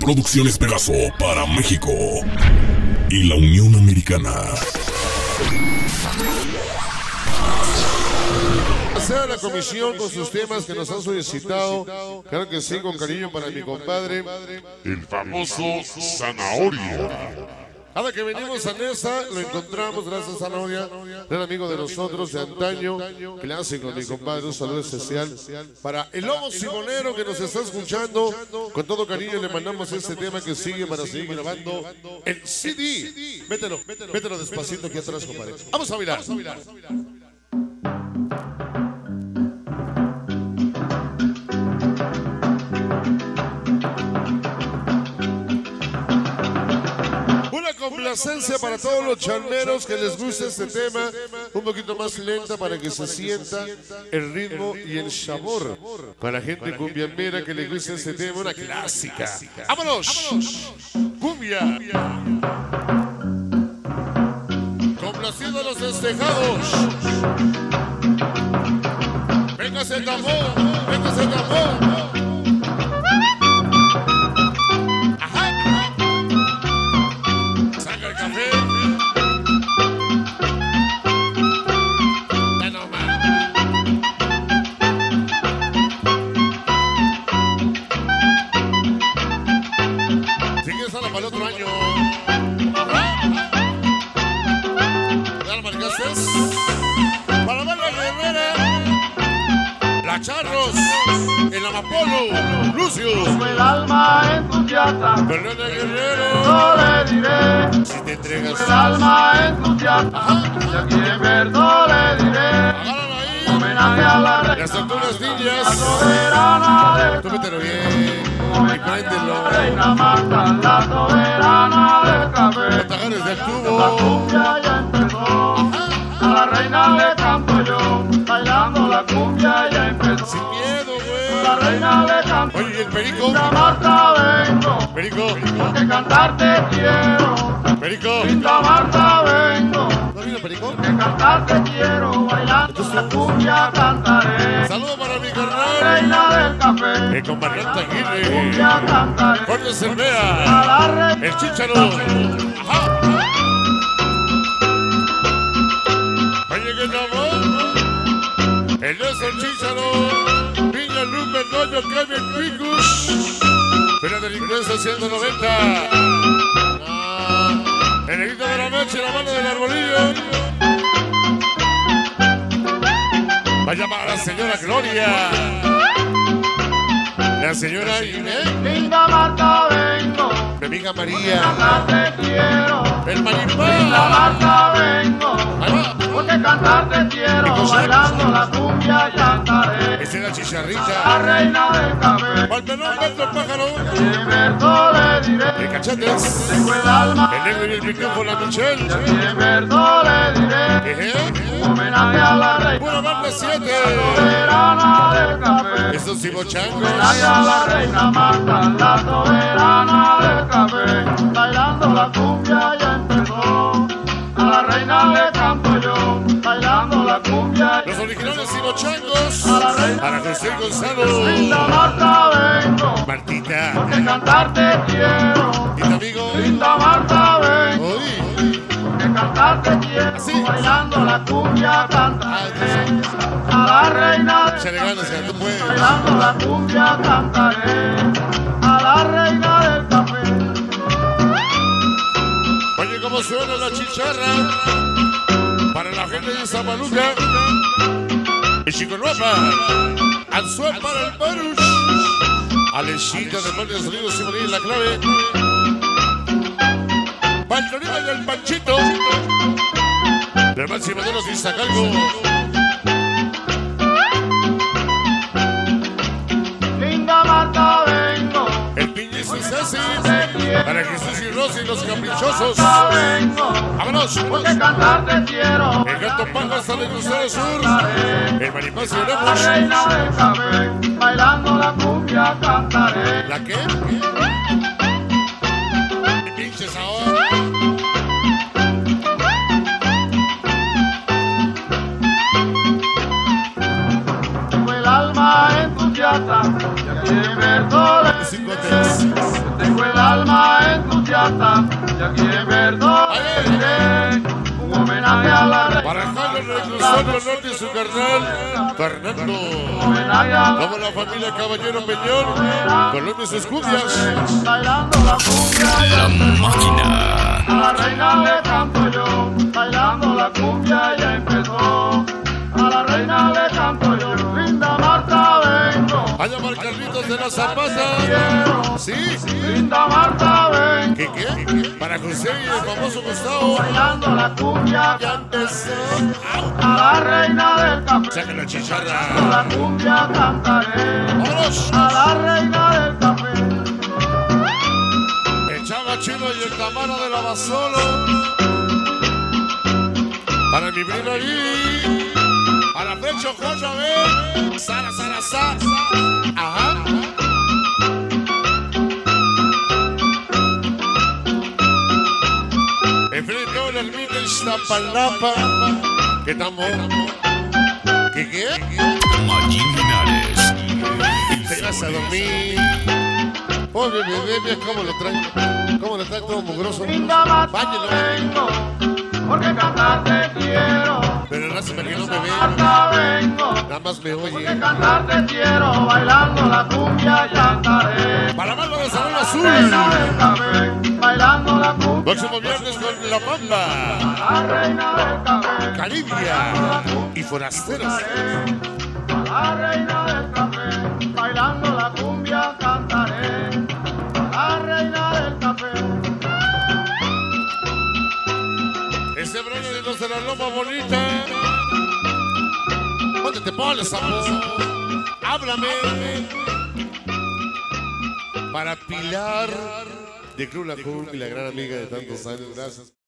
Producciones Pegaso para México y la Unión Americana. Sea la comisión con sus temas que nos han solicitado. Claro que sí, con cariño para mi compadre, el famoso Zanahoria. Ahora que venimos a Nesa, lo encontramos, gracias a Noria, gran amigo de nosotros de antaño, clásico, mi compadre, un saludo especial para el Lobo Simonero que nos está escuchando. Con todo cariño le mandamos este tema que sigue para seguir grabando el CD. Mételo despacito aquí atrás, compadre. Vamos a bailar. Complacencia para todos los charmeros que les gusta este tema, un poquito más lenta para que se sienta el ritmo y el sabor. Para gente cumbiambera que les gusta este tema, una clásica. ¡Vámonos! ¡Cumbia! Complaciendo a los festejados. ¡Véngase el tambor! ¡Véngase el tambor! Charros, el Amapolo, Lucio, como el alma entusiasta, Fernando Guerrero, no le diré, si te entregas, como el alma entusiasta, si a quien ver no le diré, homenaje a la reina, las alturas niñas, soberana del tómetelo bien, homenaje a la reina Marta, la soberana del café, los tagares del tubo, la cumbia ya empezó, a la reina le canto yo, bailando la cumbia ya empezó. Sin miedo, güey. La reina le canto. Oye, el perico. Linda Marta, vengo. Perico. Porque cantarte quiero. Perico. Linda Marta, vengo. ¿No vino perico? Porque cantarte quiero. Bailando la cumbia cantaré. Saludos para mi carnal. La reina del café. El comandante Aguirre. La cumbia cantaré. Jorge Cervera. El Chícharo. Ajá. El es el Chícharo, Piña, Lupe, Doño, Kevin, Quijus, pero delincuencia 190. El negrito de la noche, la mano del arbolillo. Vaya para la señora Gloria. La señora Inés. Linda Marta, vengo. Mi amiga María. Cantarte quiero. El Manifa. Linda Marta, vengo. Porque cantarte quiero, bailando la cumbia ya andaré. Esa es la chicharrita, la reina del café. Pa'l pelón, Petro, pájaro. El verdo le diré. El cachetes. Tengo el alma. El negro y el picón con la Michelle. El verdo le diré. Homenaje a la reina. Pura banda 7. Soberana del café. Estos cibochangos. Homenaje a la reina Marta, la soberana del café. Bailando la cumbia ya empezó. A la reina le canto yo, bailando la cumbia. Los originales cibochangos, a la reina, para José Gonzalo. Linda Marta, vengo. Martita, porque cantarte quiero. Y tu amigo. Linda Marta, vengo. Hoy. Porque cantarte quiero. Así. Bailando la cumbia, cantaré. A la reina. Se le gana, se le puede. Bailando la cumbia, cantaré. A la reina del café. Como suena la chicharra para la gente de Zapaluca y Chiconuapa, Anzuel para el Perú, Alexita de Montes Ríos y María la clave, Panchorima y el Panchito, del máximo de los Iztacalco. Linda Marta, vengo. El Piñe y Susasi. Para Jesús y Rosy, los caprichosos. Vámonos. Porque cantarte quiero. El gato pango hasta el crucero sur. El maripacio de la reina del café. Bailando la cumbia cantaré. ¿La qué? ¿Qué pinches ahora? Tengo el alma entusiasta. Tengo el alma entusiasta, ya que perdone, un homenaje a la reina. Para Carlos Reclusano Norte y su carnal Fernando. Como la familia Caballero Peñón, con los escuchas. Bailando la cumbia. La máquina. A la reina le canto yo. Bailando la cumbia ya empezó. A la reina le canto yo. Linda Marta vengo. Allá Marcarnitos de la Zapata. Sí, linda Marta vengo. ¿Qué? Para José y el famoso Gustavo. Bailando la cumbia ya empezó. A la reina del café. Saca la chicharra. La cumbia cantaré. ¡Vámonos! A la reina del café. El Chavo, Chilo y el Camaro de Lavasolo. Para mi primo allí. Para Precho, Joya, ven. Sara. Ajá. Enfrente ahora el mito Iztapalapa. ¿Qué estamos? ¿Qué? Maquinales. Te vas a dormir. Oh, bebé, ¿Cómo lo traen todo mugroso? Báñalo. Porque cantar te quiero. Pero el raza que no me ve. Nada más me oye. Porque cantar te quiero. Bailando la cumbia ya andaré. Para más vamos a ver azul. Bailando la cumbia. Próximo viernes con La Pampa. La reina del café. Calibria y forasteros. La reina del café. Bailando la cumbia cantaré. La reina del café. Ese bronce de los de la loma bonita. ¿Dónde te pones, amor? Háblame. Para Pilar de Club La Cumbia, la gran amiga de tantos años. Gracias.